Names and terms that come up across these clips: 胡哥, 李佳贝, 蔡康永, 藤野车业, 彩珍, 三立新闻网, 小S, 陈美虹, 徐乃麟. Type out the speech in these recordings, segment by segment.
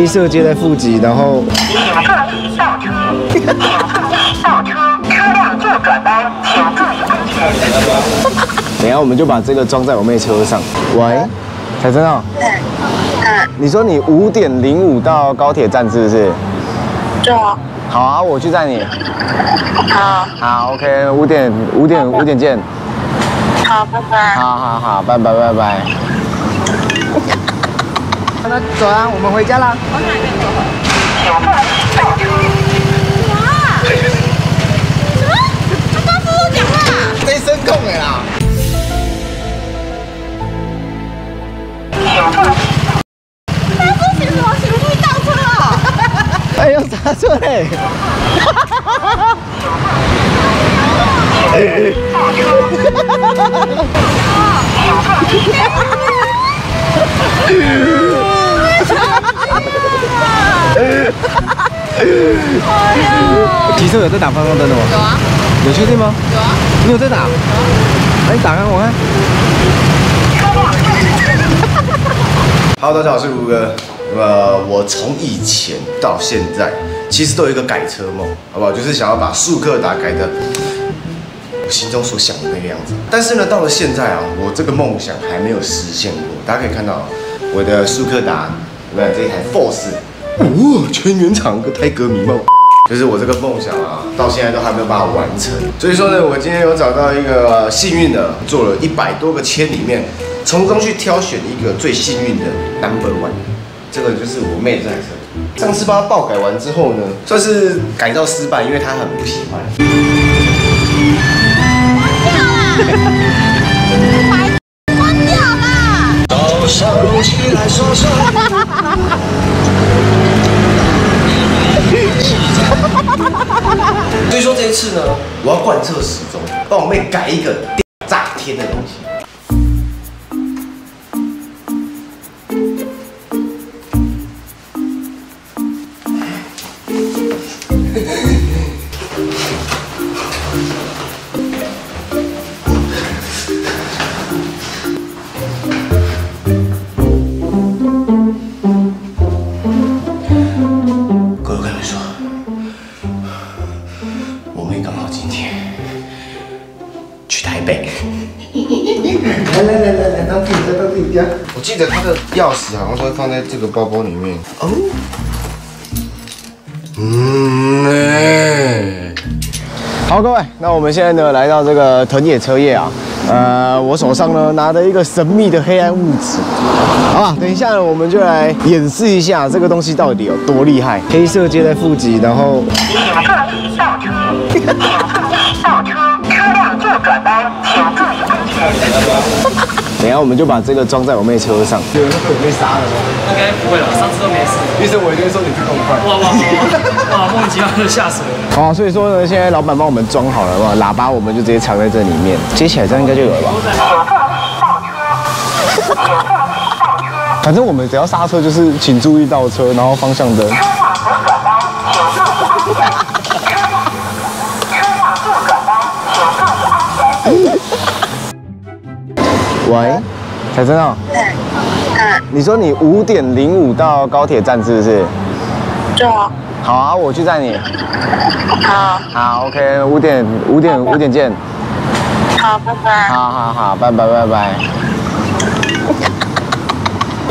黑色接在负极，然后请注意倒车，请注意倒车，车辆右转弯，请注意安全。等一下我们就把这个装在我妹车上。喂，彩珍啊，你说你5:05到高铁站是不是？对啊。好啊，我去载你。好。好 ，OK， 五点见。好，拜拜。好，拜拜。那走啊，我们回家啦。往哪边走？什么？他刚不我讲话？谁声控的啦？他说凭什么？凭故意倒车啊？哎呦，刹车嘞！骑车有在打方向灯的吗？有啊。有确定吗？有啊。你有在打？有啊。那你打开我看。Hello， 大家好，我是胡哥。我从以前到现在，其实都有一个改车梦，好不好？就是想要把速克达改的我心中所想的那个样子。但是呢，到了现在啊，我这个梦想还没有实现过。大家可以看到我的速克达，有没有这一台 Force？ 哦，全原厂个胎格迷梦，就是我这个梦想啊，到现在都还没有把它完成。所以说呢，我今天有找到一个幸运的，做了100多个签里面，从中去挑选一个最幸运的 No.1， 这个就是我妹这台车。上次帮她爆改完之后呢，算是改造失败，因为她很不喜欢。关掉啦！早上起来说说。所以说这一次呢，我要贯彻始终，帮我妹改一个炸天的东西。来，到自己家。我记得他的钥匙好像都会放在这个包包里面。哦。好，各位，那我们现在呢来到这个藤野车业啊，我手上呢拿着一个神秘的黑暗物质。好吧，等一下呢我们就来演示一下这个东西到底有多厉害。黑色接在负极，然后。请注意倒车，车辆右转弯，请注意安全。等一下我们就把这个装在我妹车上。有人会被杀了吗？应该不会了，上次都没事。医生，我一定说你去动快。哇！莫名其妙就下水了。好，所以说呢，现在老板帮我们装好了，哇，喇叭我们就直接藏在这里面，接起来这样应该就有了吧？请注意倒车。反正我们只要刹车就是请注意倒车，然后方向灯。喂，彩珍啊，你说你5:05到高铁站是不是？对啊。好啊，我去载你。好。好 ，OK， 五点见。好，拜拜。好，拜拜。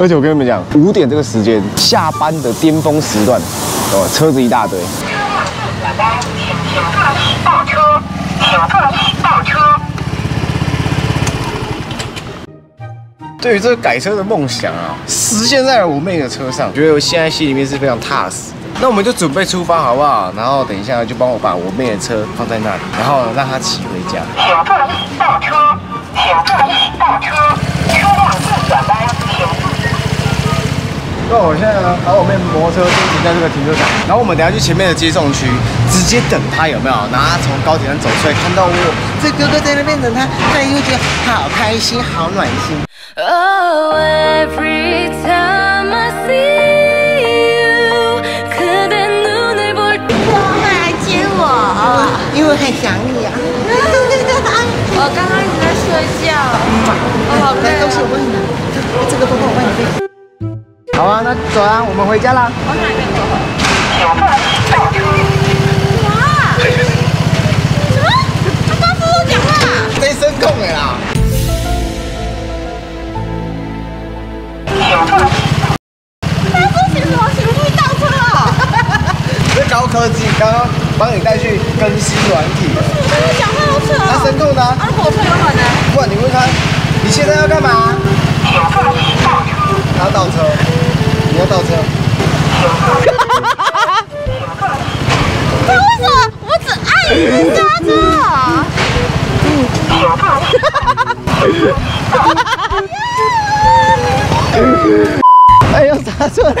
而且我跟你们讲，5点这个时间，下班的巅峰时段，哦，车子一大堆。请注意倒车。对于这个改车的梦想啊，实现在我妹的车上，觉得我现在心里面是非常踏实的。那我们就准备出发好不好？然后等一下就帮我把我妹的车放在那里，然后让她骑回家。请注意倒车，车辆右转弯，请注意。那我现在呢，把我妹摩托车先停在这个停车场，然后我们等一下去前面的接送区，直接等她有没有？然后她从高铁上走出来，看到我这哥哥在那边等她，她也会觉得好开心，好暖心。 Oh, every time I see you, 그댄 눈을 볼 때. 엄마, 接我. 因为很想你啊. 我刚刚一直在睡觉. 哦，好累。这个东西我问你，这个包包我帮你背。好啊，那走啊，我们回家啦。往哪边走？九号倒车。什么？他刚不是讲话？谁声控的啦？他说其实我行不会倒车哦。这高科技，刚刚帮你带去更新软体了。他讲话好扯哦。他声控的啊。那火车有软的。不然你问他，你现在要干嘛？九号倒车。 他倒车，你要倒车。他为什么？我只爱你们刹车啊！哎呦，刹车嘞！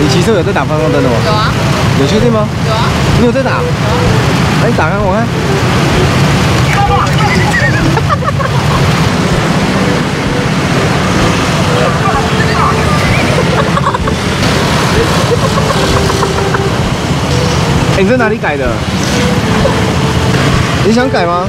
你骑车有在打方向灯的吗？有啊。有确定吗？有啊。你有在打？有啊。那你打开我看。 哎、欸，你在哪里改的？你想改吗？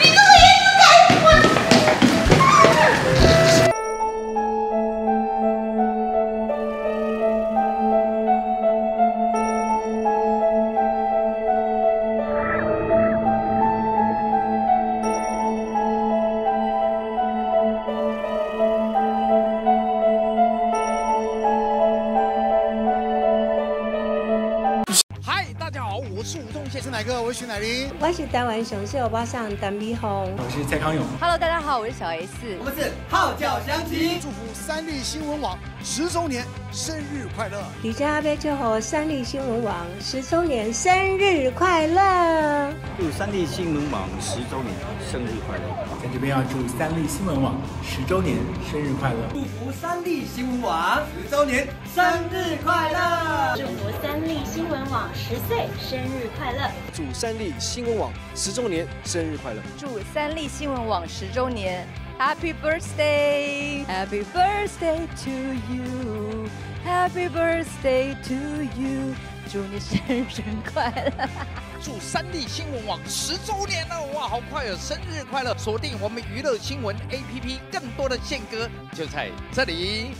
你这个颜值太……我是徐乃麟，我是台湾上秀宝上陈美虹，我是蔡康永。Hello， 大家好，我是小 S， 我们是号角响起，祝福三立新闻网10周年生日快乐！李佳贝祝贺三立新闻网10周年生日快乐！祝三立新闻网10周年生日快乐！在这边要祝三立新闻网10周年生日快乐！祝福三立新闻网10周年生日快乐！祝福三立新闻网10岁生日快乐！祝三立新闻网10周年生日快乐！祝三立新闻网10周年 ，Happy birthday, Happy birthday to you, Happy birthday to you， 祝你生日快乐！祝三立新闻网10周年了，哇，好快哦！生日快乐！锁定我们娱乐新闻 APP， 更多的献歌就在这里。